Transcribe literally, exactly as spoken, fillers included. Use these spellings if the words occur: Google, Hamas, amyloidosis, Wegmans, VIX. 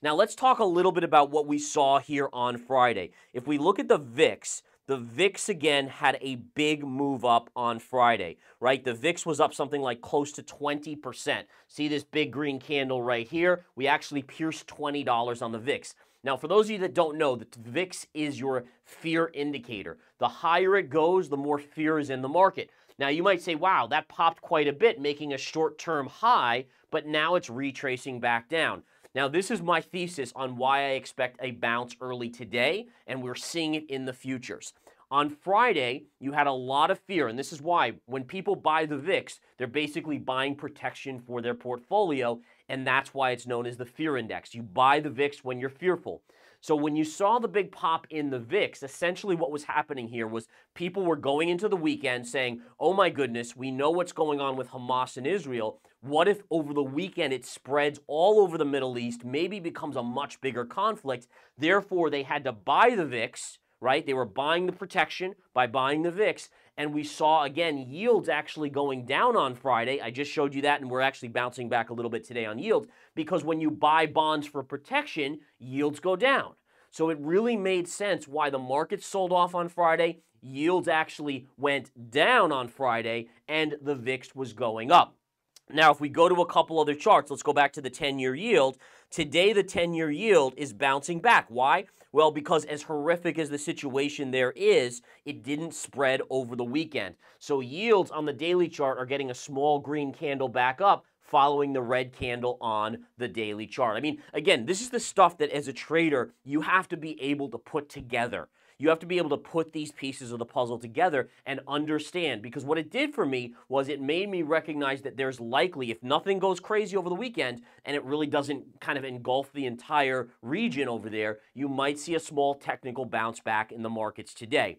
Now let's talk a little bit about what we saw here on Friday. If we look at the V I X, the V I X again had a big move up on Friday, right? The V I X was up something like close to twenty percent. See this big green candle right here? We actually pierced twenty dollars on the V I X. Now, for those of you that don't know, the V I X is your fear indicator. The higher it goes, the more fear is in the market. Now, you might say, wow, that popped quite a bit, making a short-term high, but now it's retracing back down. Now, this is my thesis on why I expect a bounce early today, and we're seeing it in the futures. On Friday, you had a lot of fear, and this is why when people buy the V I X, they're basically buying protection for their portfolio, and that's why it's known as the fear index. You buy the V I X when you're fearful. So when you saw the big pop in the V I X, essentially what was happening here was people were going into the weekend saying, oh my goodness, we know what's going on with Hamas and Israel. What if over the weekend it spreads all over the Middle East, maybe becomes a much bigger conflict? Therefore, they had to buy the V I X, right? They were buying the protection by buying the V I X, and we saw, again, yields actually going down on Friday. I just showed you that, and we're actually bouncing back a little bit today on yields, because when you buy bonds for protection, yields go down. So it really made sense why the market sold off on Friday, yields actually went down on Friday, and the V I X was going up. Now, if we go to a couple other charts, let's go back to the ten-year yield. Today, the ten-year yield is bouncing back. Why? Well, because as horrific as the situation there is, it didn't spread over the weekend. So yields on the daily chart are getting a small green candle back up following the red candle on the daily chart. I mean, again, this is the stuff that as a trader, you have to be able to put together. You have to be able to put these pieces of the puzzle together and understand, because what it did for me was it made me recognize that there's likely, if nothing goes crazy over the weekend and it really doesn't kind of engulf the entire region over there, you might see a small technical bounce back in the markets today.